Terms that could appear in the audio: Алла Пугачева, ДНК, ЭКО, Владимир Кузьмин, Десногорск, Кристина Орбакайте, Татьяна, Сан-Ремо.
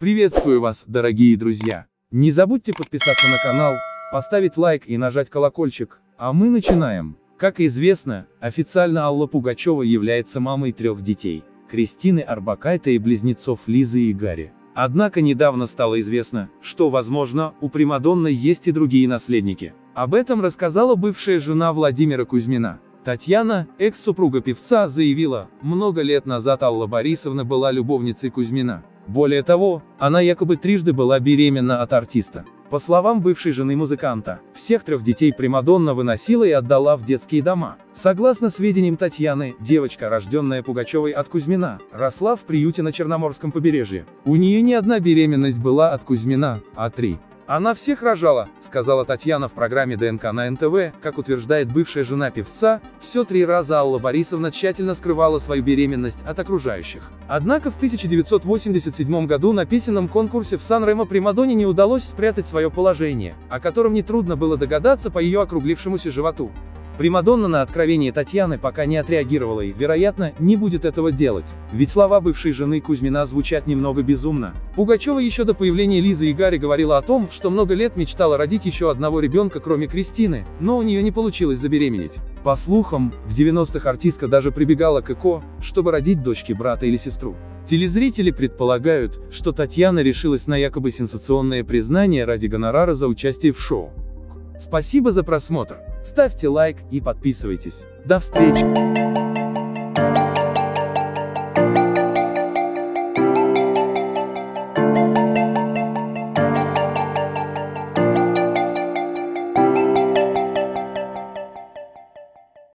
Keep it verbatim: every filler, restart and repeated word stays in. Приветствую вас, дорогие друзья! Не забудьте подписаться на канал, поставить лайк и нажать колокольчик, а мы начинаем. Как известно, официально Алла Пугачева является мамой трех детей, Кристины Орбакайте и близнецов Лизы и Гарри. Однако недавно стало известно, что, возможно, у примадонны есть и другие наследники. Об этом рассказала бывшая жена Владимира Кузьмина. Татьяна, экс-супруга певца, заявила, много лет назад Алла Борисовна была любовницей Кузьмина. Более того, она якобы трижды была беременна от артиста. По словам бывшей жены музыканта, всех трех детей примадонна выносила и отдала в детские дома. Согласно сведениям Татьяны, девочка, рожденная Пугачевой от Кузьмина, росла в приюте на Черноморском побережье. У нее не одна беременность была от Кузьмина, а три. «Она всех рожала», — сказала Татьяна в программе ДНК на эн тэ вэ, как утверждает бывшая жена певца, все три раза Алла Борисовна тщательно скрывала свою беременность от окружающих. Однако в тысяча девятьсот восемьдесят седьмом году на песенном конкурсе в Сан-Ремо примадонне не удалось спрятать свое положение, о котором нетрудно было догадаться по ее округлившемуся животу. Примадонна на откровение Татьяны пока не отреагировала и, вероятно, не будет этого делать, ведь слова бывшей жены Кузьмина звучат немного безумно. Пугачева еще до появления Лизы и Гарри говорила о том, что много лет мечтала родить еще одного ребенка кроме Кристины, но у нее не получилось забеременеть. По слухам, в девяностых артистка даже прибегала к ЭКО, чтобы родить дочке брата или сестру. Телезрители предполагают, что Татьяна решилась на якобы сенсационное признание ради гонорара за участие в шоу. Спасибо за просмотр. Ставьте лайк и подписывайтесь. До встречи!